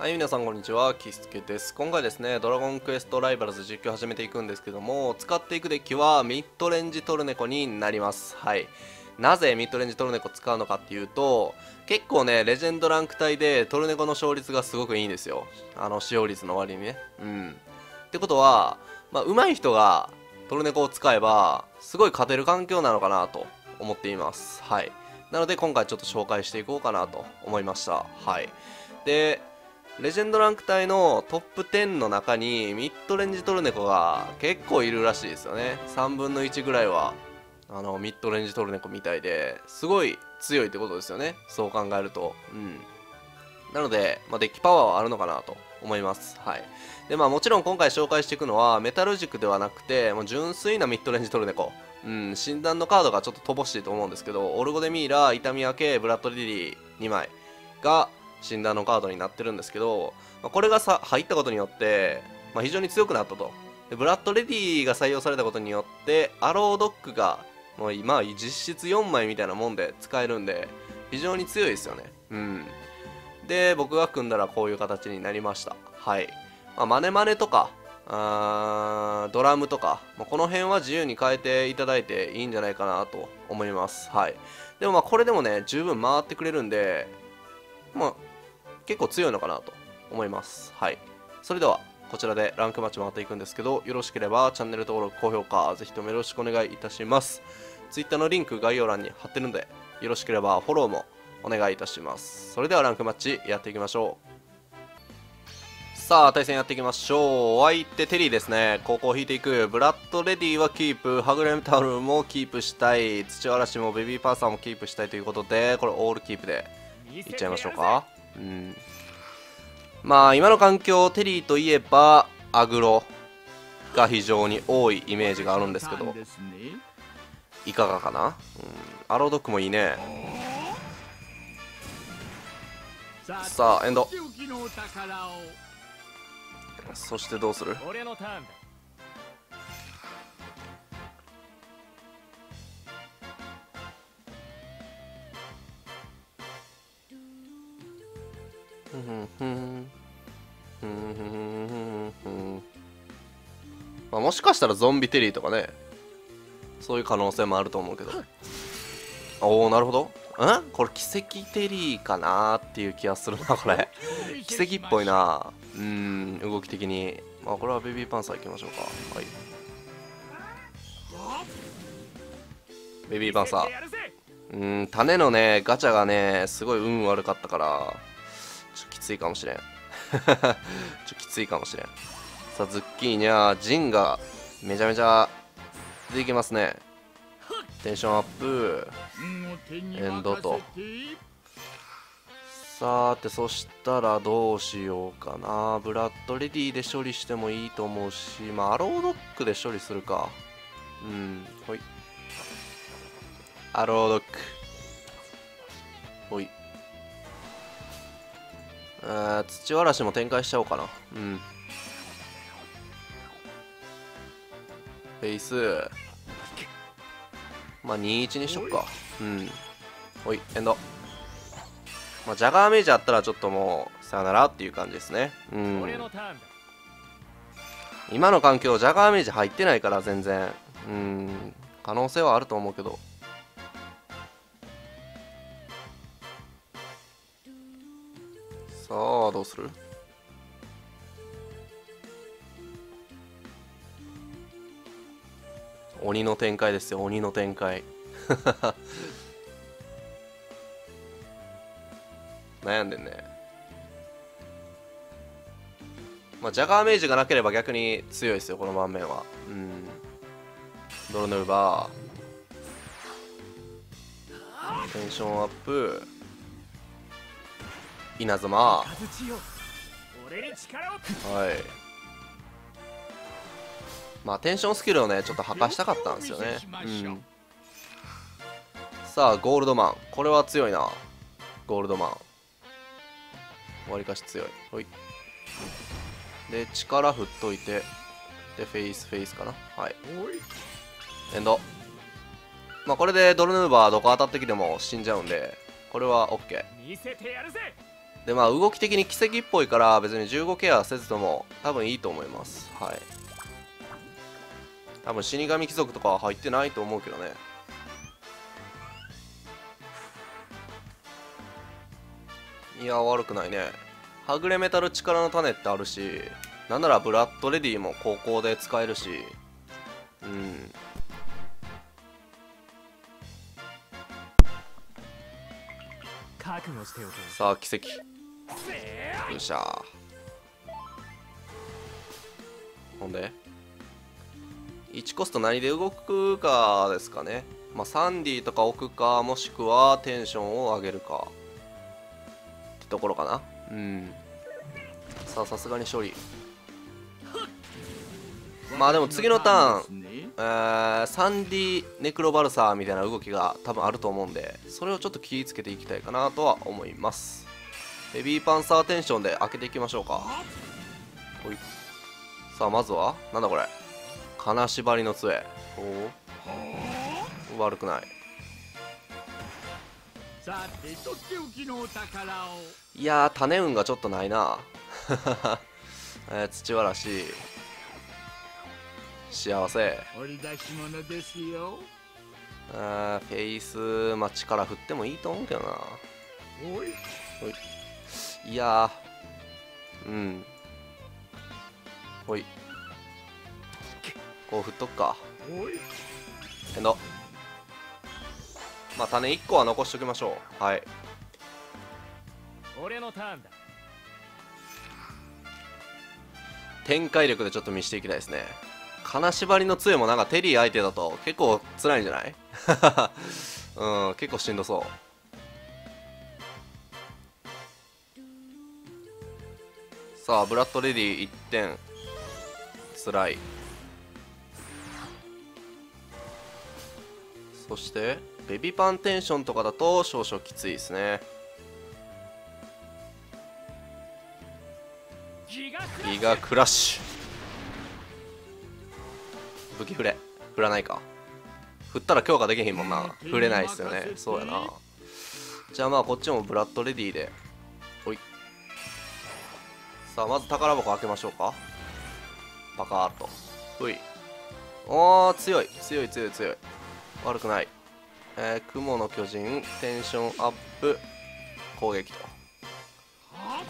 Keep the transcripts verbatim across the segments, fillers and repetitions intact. はい、皆さんこんにちは、キスケです。今回ですね、ドラゴンクエストライバルズ実況始めていくんですけども、使っていくデッキはミッドレンジトルネコになります。はい。なぜミッドレンジトルネコ使うのかっていうと、結構ね、レジェンドランク帯でトルネコの勝率がすごくいいんですよ。あの、使用率の割にね。うん。ってことは、まあ、上手い人がトルネコを使えば、すごい勝てる環境なのかなと思っています。はい。なので今回ちょっと紹介していこうかなと思いました。はい。で、レジェンドランク帯のトップじゅうの中にミッドレンジトルネコが結構いるらしいですよね。さんぶんのいちぐらいはあのミッドレンジトルネコみたいですごい強いってことですよね。そう考えると。うん。なので、まあ、デッキパワーはあるのかなと思います。はい。で、まあもちろん今回紹介していくのはメタル軸ではなくて、もう純粋なミッドレンジトルネコ。うん、診断のカードがちょっと乏しいと思うんですけど、オルゴデミーラ、痛み分け、ブラッドリリーにまいが、診断のカードになってるんですけど、まあ、これがさ入ったことによって、まあ、非常に強くなったと。でブラッドレディが採用されたことによってアロードックがもう今実質よんまいみたいなもんで使えるんで非常に強いですよね。うんで僕が組んだらこういう形になりました。はい、まあ、マネマネとかあードラムとか、まあ、この辺は自由に変えていただいていいんじゃないかなと思います。はい。でもまあこれでもね十分回ってくれるんでまあ結構強いのかなと思います。はい。それではこちらでランクマッチ回っていくんですけど、よろしければチャンネル登録、高評価、ぜひともよろしくお願いいたします。Twitter のリンク概要欄に貼ってるんで、よろしければフォローもお願いいたします。それではランクマッチやっていきましょう。さあ、対戦やっていきましょう。相手テリーですね。後攻を引いていく。ブラッドレディはキープ、はぐれメタルもキープしたい、土嵐もベビーパーサーもキープしたいということで、これオールキープでいっちゃいましょうか。うん、まあ今の環境テリーといえばアグロが非常に多いイメージがあるんですけどいかがかな、うん、アロードックもいいね。さあエンド、そしてどうする。まあもしかしたらゾンビテリーとかねそういう可能性もあると思うけど、おおなるほど、うんこれ奇跡テリーかなっていう気がするな。これ奇跡っぽいな。うーん動き的にまあこれはベビーパンサーいきましょうか。はいベビーパンサー、うーん種のねガチャがねすごい運悪かったからちょっときついかもしれんちょっときついかもしれん。さあズッキーニャジンがめちゃめちゃできますね。テンションアップエンドと、さーてそしたらどうしようかな。ブラッドレディで処理してもいいと思うし、まあアロードックで処理するか。うんほいアロードックほい、あ土嵐も展開しちゃおうかな。うんフェイスまあにたいいちにしとくか。うんほいエンド、まあ、ジャガーメイジャーあったらちょっともうさよならっていう感じですね。うん今の環境ジャガーメイジャー入ってないから全然うん可能性はあると思うけど、さあどうする。鬼の展開ですよ鬼の展開悩んでんね。まあジャガーメージがなければ逆に強いですよこの盤面は。うんドロヌーバーテンションアップ稲妻、はいまあテンションスキルをねちょっと吐かしたかったんですよね、うん、さあゴールドマンこれは強いな。ゴールドマンわりかし強い。ほいで力振っといてでフェイスフェイスかな。はいエンド、まあこれでドルヌーバーどこ当たってきても死んじゃうんでこれは OK ででまあ動き的に奇跡っぽいから別にじゅうごケアせずとも多分いいと思います。はい、多分死神貴族とかは入ってないと思うけどね。いや悪くないね。はぐれメタル力の種ってあるし、なんならブラッドレディも高校で使えるし、うん、さあ奇跡、よっしゃ。ほんでいちコスト何で動くかですかね。まあサンディとか置くか、もしくはテンションを上げるかってところかな。うん、さあさすがに処理。まあでも次のターン、えー、サンディネクロバルサーみたいな動きが多分あると思うんで、それをちょっと気をつけていきたいかなとは思います。ヘビーパンサーテンションで開けていきましょうか。ほい、さあまずはなんだこれ、金縛りの杖。おお悪くない。いやー種運がちょっとないな、えー、土原氏幸せ。あーフェイス、まあ、力振ってもいいと思うけどな。おいおい、いやーうん、ほいこう振っとくか。えのまあ種いっこは残しときましょう。はい、俺のターンだ。展開力でちょっと見していきたいですね。金縛りの杖もなんかテリー相手だと結構辛いんじゃないうん、結構しんどそう。さあブラッドレディいってん、辛い。そしてベビパンテンションとかだと少々きついですね。ギガクラッシュ、武器振れ、振らないか。振ったら強化できへんもんな。振れないっすよね。そうやな。じゃあまあこっちもブラッドレディで。ほい。さあまず宝箱開けましょうか。パカーっと。ほい。おー、強い。強い強い強い。悪くない。えー、雲の巨人、テンションアップ、攻撃と。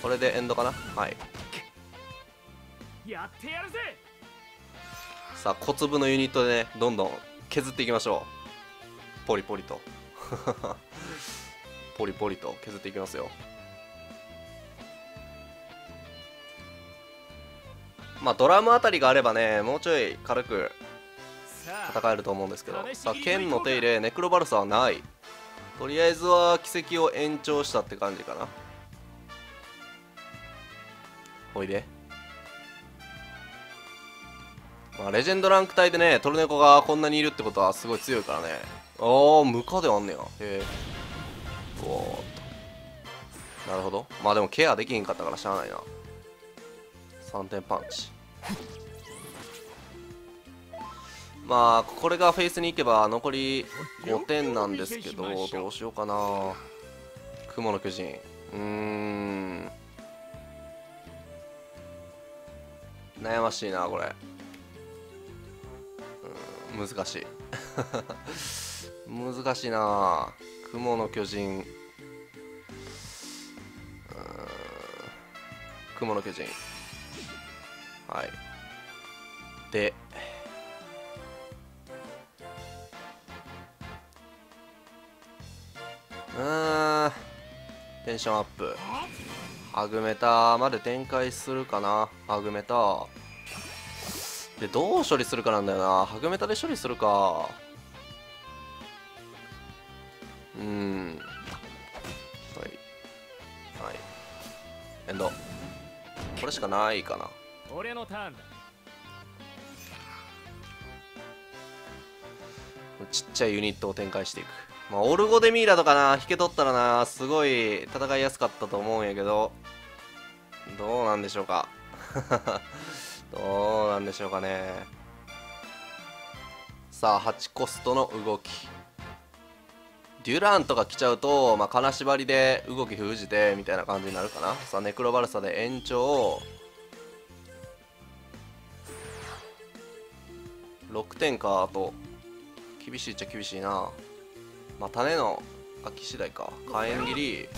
これでエンドかな。はい。やってやるぜ。さあ小粒のユニットでね、どんどん削っていきましょう。ポリポリとポリポリと削っていきますよ。まあドラムあたりがあればね、もうちょい軽く戦えると思うんですけど。さあ剣の手入れ、ネクロバルサはない。とりあえずは奇跡を延長したって感じかな。おいで、まあ、レジェンドランク帯でね、トルネコがこんなにいるってことはすごい強いからね。ああ、無価であんねや。へえ。おーっと。なるほど。まあでもケアできへんかったからしゃあないな。さんてんパンチ。まあ、これがフェイスに行けば残りごてんなんですけど、どうしようかな。雲の巨人。うーん。悩ましいな、これ。難しい難しいな。雲の巨人、雲の巨人、はい。でうーん、テンションアップ、はぐめたまで展開するかな。はぐめたでどう処理するかなんだよな。はぐめたで処理するか。うーん、はいはい、エンド。これしかないかな。俺のターンだ。ちっちゃいユニットを展開していく。まあオルゴデミーラとかな、引け取ったらな、すごい戦いやすかったと思うんやけど、どうなんでしょうかどうなんでしょうかね。さあはちコストの動き、デュランとか来ちゃうと、まあ、金縛りで動き封じてみたいな感じになるかな。さあネクロバルサで延長ろくてんか。あと厳しいっちゃ厳しいな。まあ種の空き次第か。火炎切り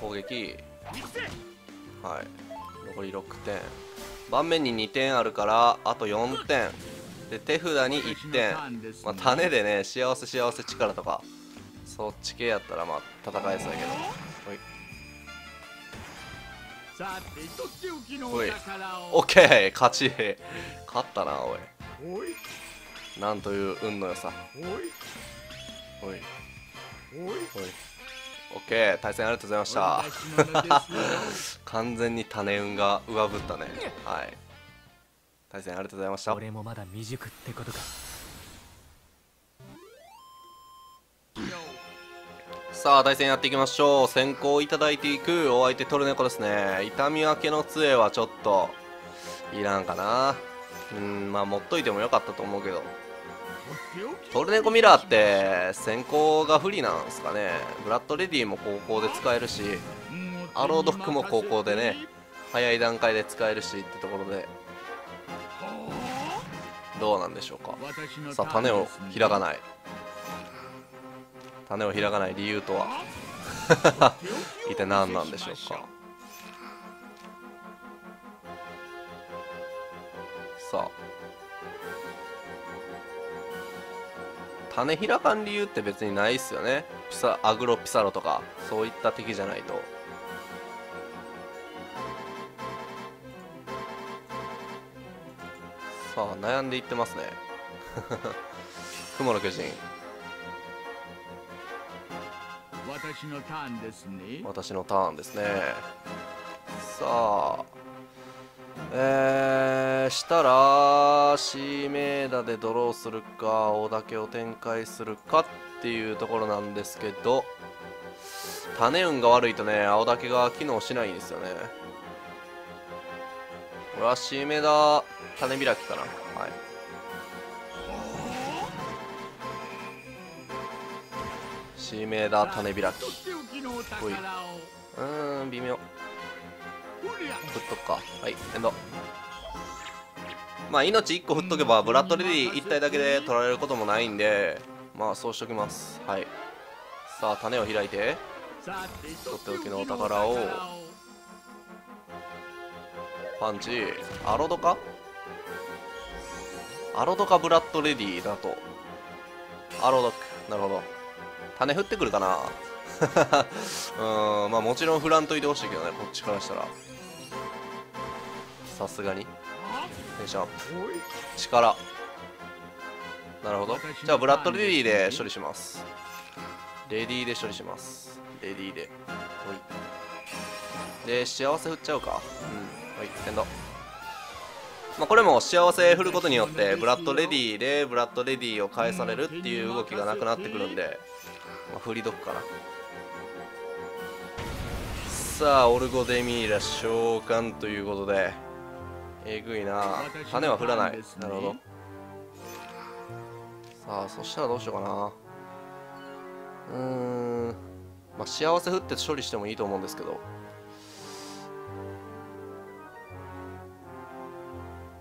攻撃、はい残りろくてん、盤面ににてんあるからあとよんてんで手札にいってん、まあ、種でね幸せ幸せ力とかそっち系やったらまあ戦えそうやけど、ほいほい OK 勝ち勝ったな。おいなんという運の良さ。ほいほいほいオッケー、対戦ありがとうございました。完全に種運が上ぶったね。はい。対戦ありがとうございました。俺もまだ未熟ってことか。さあ対戦やっていきましょう。先行いただいていくお相手トルネコですね。痛み分けの杖はちょっといらんかな。うんまあ持っといてもよかったと思うけど。トルネコミラーって先行が不利なんですかね。ブラッドレディも高校で使えるし、アロードックも高校でね早い段階で使えるしってところでどうなんでしょうか。さあ種を開かない、種を開かない理由とは一体何なんでしょうか。さあ種開かん理由って別にないっすよね。ピサアグロピサロとかそういった敵じゃないと。さあ悩んでいってますね雲の巨人、私のターンですね、私のターンですね。さあえー、したらシーメーダでドローするか大竹を展開するかっていうところなんですけど、種運が悪いとね青竹が機能しないんですよね。これはシーメーダ種開きかな。はい、シーメーダ種開き、ほい、うーん微妙、振っとくか。はいエンド。まあ命いっこ振っとけばブラッドレディいったいだけで取られることもないんで、まあそうしときます。はい。さあ種を開いてとっておきのお宝をパンチ、アロドかアロドかブラッドレディだとアロドック、なるほど。種振ってくるかなうんまあもちろん振らんといてほしいけどねこっちからしたらさすがに。よいしょ力、なるほど。じゃあブラッドレディで処理します。レディで処理しますレディで、はいで幸せ振っちゃうか、うんはいエンド。まあこれも幸せ振ることによってブラッドレディでブラッドレディを返されるっていう動きがなくなってくるんで、まあ、振りどくかな。さあオルゴデミーラ召喚ということでえぐいな。種は振らない、なるほど。さあそしたらどうしようかな。うーんまあ幸せ振って処理してもいいと思うんですけど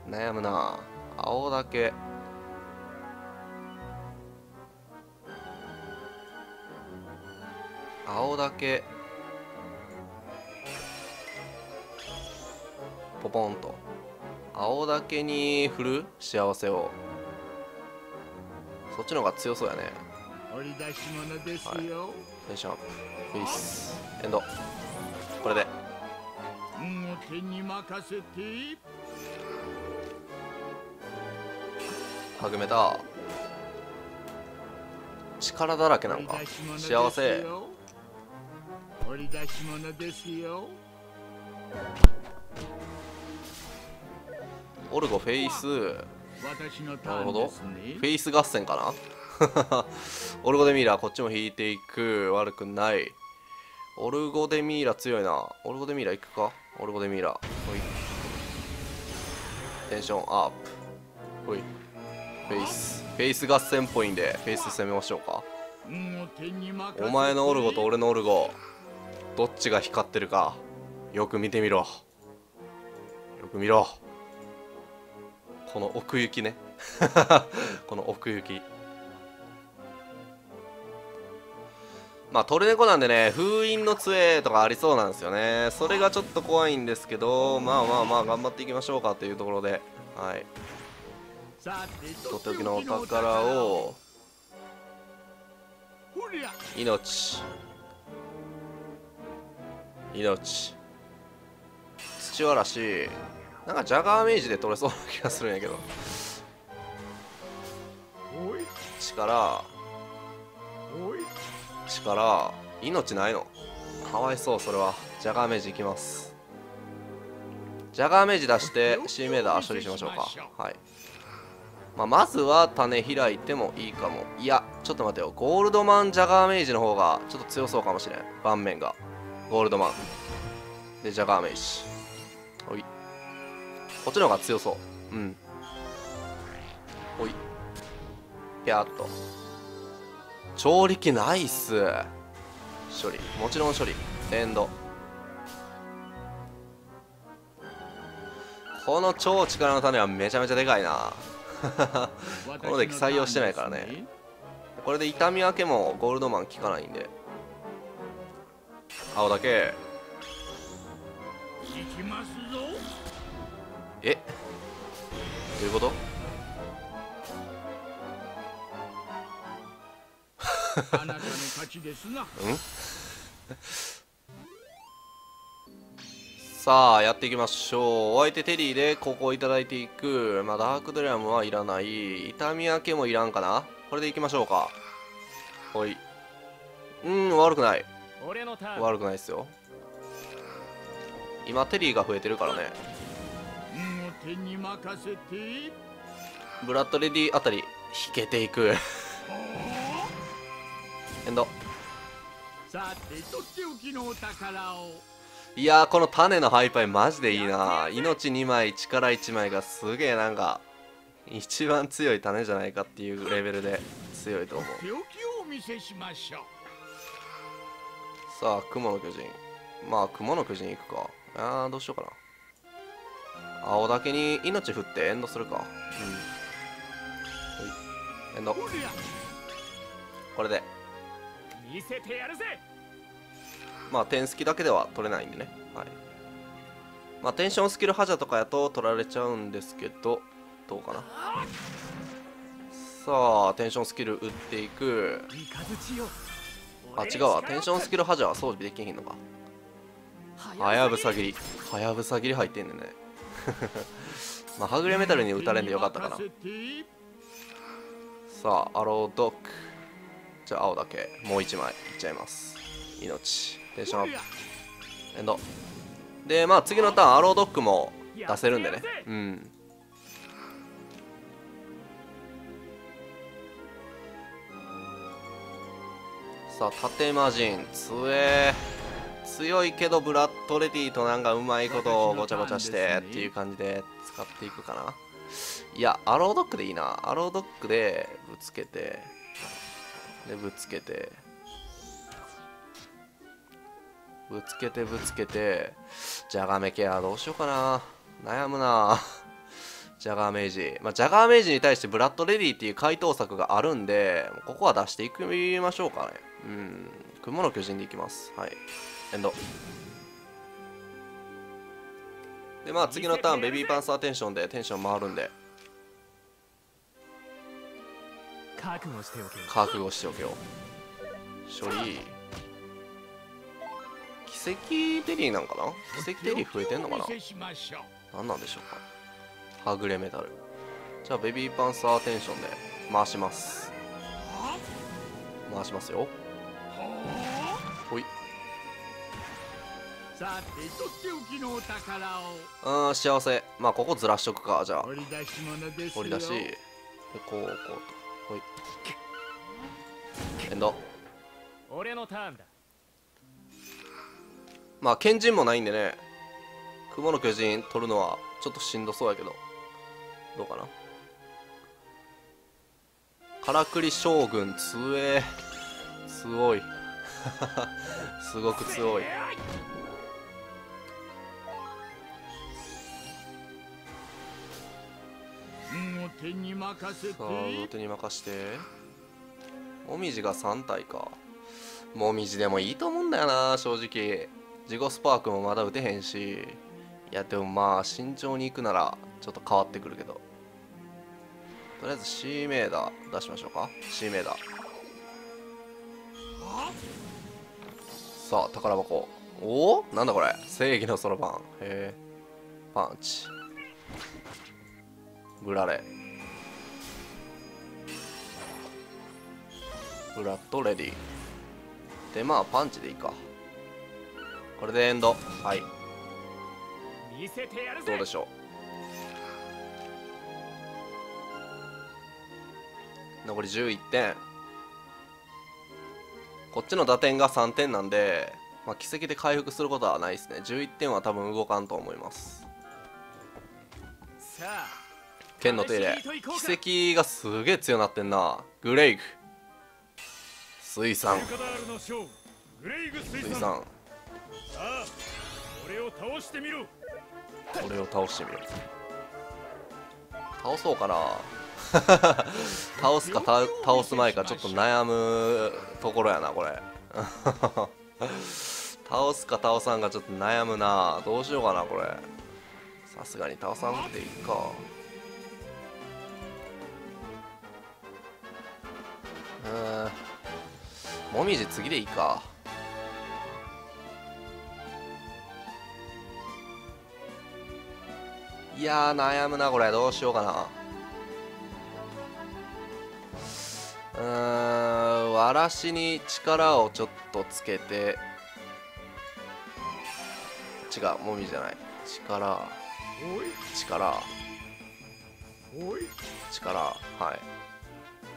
悩むな。青だけ青だけポポンと青だけに振る幸せを、そっちの方が強そうやね。はいテンションアップ、ピースエンド。これではぐめた、力だらけなんか幸せ。オルゴフェイス、なるほどフェイス合戦かなオルゴデミーラこっちも引いていく、悪くない。オルゴデミーラ強いな。オルゴデミーラいくか、オルゴデミーラほいテンションアップ、ほいフェイスフェイス合戦っぽいんでフェイス攻めましょうか。お前のオルゴと俺のオルゴどっちが光ってるかよく見てみろ、よく見ろ、この奥行きねこの奥行き。まあトルネコなんでね、封印の杖とかありそうなんですよね。それがちょっと怖いんですけど、まあまあまあ頑張っていきましょうかというところで、はい、とっておきのお宝を命命土嵐、なんかジャガーメージで取れそうな気がするんやけど、力力命ないのかわいそう。それはジャガーメージいきます。ジャガーメージ出して C メーダー処理しましょうか。はい、まあ、まずは種開いてもいいかも。いやちょっと待てよ、ゴールドマンジャガーメージの方がちょっと強そうかもしれん。盤面がゴールドマンでジャガーメージ、ほい、こっちの方が強そう。うん、ほい、ピャーっと調理器ナイス処理、もちろん処理エンド。この超力の種はめちゃめちゃでかいなこのデッキ採用してないからね。これで痛み分けもゴールドマン効かないんで青だけ。え、どういうことさあやっていきましょう。お相手テリーでここをいただいていく。まあダークドラムはいらない、痛み分けもいらんかな。これでいきましょうか。ほい、うん、悪くない、悪くないですよ。今テリーが増えてるからね。ブラッドレディあたり引けていくエンド。いやーこの種のハイパイマジでいいな。命にまい力いちまいがすげえなんか一番強い種じゃないかっていうレベルで強いと思う。さあ雲の巨人、まあ雲の巨人いくか。あーどうしようかな。青だけに命振ってエンドするか。うん、エンド、これで見せてやるぜ。まあ点スキだけでは取れないんでね、はい、まあテンションスキルハジャとかやと取られちゃうんですけどどうかな。さあテンションスキル打っていく。あ違うわ、テンションスキルハジャは装備できへんのか。はやぶさ斬り、はやぶさ斬り入ってんねんねまあはぐれメタルに打たれんでよかったかな。さあアロードック、じゃあ青だけもういちまいいっちゃいます。命テンションアップエンドで、まあ次のターンアロードックも出せるんでね。うん、さあ盾魔人強え、強いけどブラッドレディとなんかうまいことをごちゃごちゃしてっていう感じで使っていくかな。いやアロードックでいいな。アロードックでぶつけてでぶつけてぶつけてぶつけてジャガメケアどうしようかな、悩むなジャガーメージ、まあ、ジャガーメージに対してブラッドレディっていう回答策があるんでここは出していきましょうかね。うん、雲の巨人でいきます。はい、エンドで、まあ次のターンベビーパンサーテンションでテンション回るんで覚悟しておけよ、覚悟しておけよ。処理奇跡テリーなんかな。奇跡テリー増えてんのかな、何なんでしょうか。はぐれメタル、じゃあベビーパンサーテンションで回します、回しますよ。ほい、うーん幸せ、まあここずらしとくか。じゃあ掘り出しでこうこうと、ほいエンド。俺のターンだ。まあ剣人もないんでね、雲の巨人取るのはちょっとしんどそうやけどどうかな。からくり将軍強え、強いすごく強い。さあ後手に任してもみじがさん体か。もみじでもいいと思うんだよな正直。ジゴスパークもまだ打てへんし、いやでもまあ慎重に行くならちょっと変わってくるけど、とりあえず C メーダー出しましょうか。 C メーダー、さあ宝箱、おおなんだこれ、正義のそろばん、へえ、パンチブラレブラッドレディで、まあパンチでいいか。これでエンド。はい、どうでしょう。残りじゅういってん、こっちの打点がさんてんなんで、まあ、奇跡で回復することはないですね。じゅういってんは多分動かんと思います。剣の手入れ、奇跡がすげえ強なってんな。グレイグ水産、水産、俺を倒してみろ、俺を倒してみろ、倒そうかな倒すか倒すまいかちょっと悩むところやなこれ倒すか倒さんかちょっと悩むな。どうしようかなこれ、さすがに倒さんでいいか。うん、もみじ次でいいか。いやー悩むなこれ、どうしようかな。うーん、わらしに力をちょっとつけて、違う、もみじゃない、力力力、はい、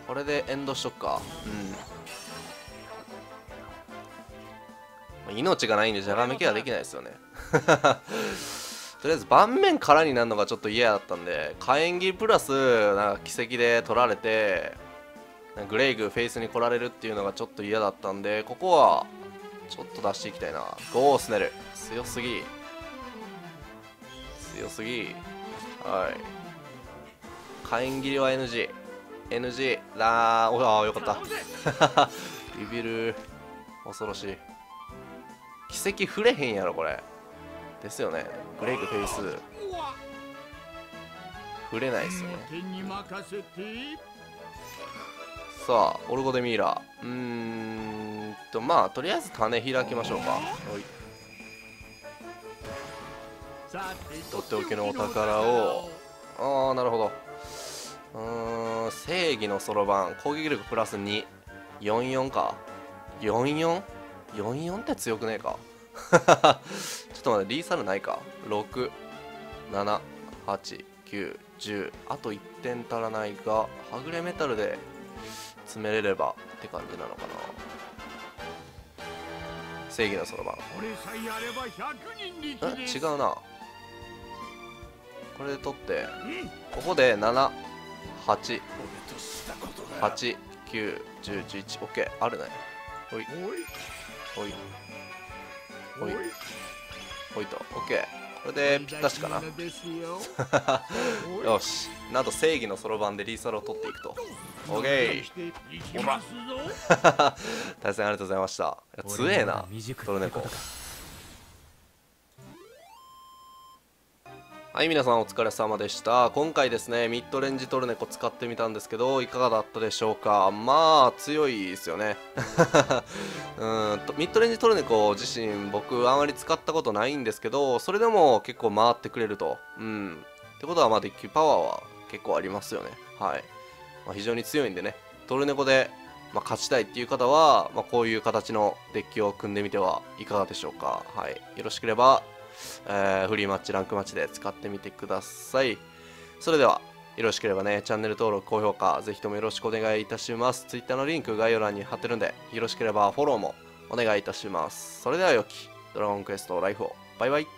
これでエンドしとくか。うん、命がないんでじゃがめきはできないですよねとりあえず盤面空になるのがちょっと嫌だったんで、火炎技プラスなんか奇跡で取られてグレイグフェイスに来られるっていうのがちょっと嫌だったんで、ここはちょっと出していきたいな。ゴースネル強すぎ強すぎ、はい、火炎切りは エヌジーエヌジー エヌジー だー。おあよかったビビる、恐ろしい。奇跡触れへんやろこれ、ですよね。グレイグフェイス触れないっすよね。さあオルゴ・デ・ミイラ、うーんとまあとりあえず種開きましょうか。とっておきのお宝を、ああなるほど、うん、正義のそろばん、攻撃力プラスにじゅうよんか、よんじゅうよんよんじゅうよんって強くねえかちょっと待って、リーサルないか。ろくななはちきゅうじゅう、あといってん足らないが、はぐれメタルで詰めれればって感じなのかな。正義のそろばん、え違うな、これで取ってここでななはちはちきゅうじゅういち、オッケーあるね。ほいほいほいほいと、オッケー、これでぴったしかなよし、なんと正義のそろばんでリーサルを取っていくと。オッケー、対戦ありがとうございました。いや強えなトルネコ。はい、皆さんお疲れ様でした。今回ですねミッドレンジトルネコ使ってみたんですけど、いかがだったでしょうか。まあ強いですよねうんと、ミッドレンジトルネコ自身僕あんまり使ったことないんですけど、それでも結構回ってくれると。うんってことはまあデッキパワーは結構ありますよね。はい、まあ、非常に強いんでね、トルネコで、まあ、勝ちたいっていう方は、まあ、こういう形のデッキを組んでみてはいかがでしょうか。はい、よろしければ、えー、フリーマッチランクマッチで使ってみてください。それではよろしければね、チャンネル登録高評価ぜひともよろしくお願いいたします。 Twitter のリンク概要欄に貼ってるんで、よろしければフォローもお願いいたします。それでは良きドラゴンクエストライフを、バイバイ。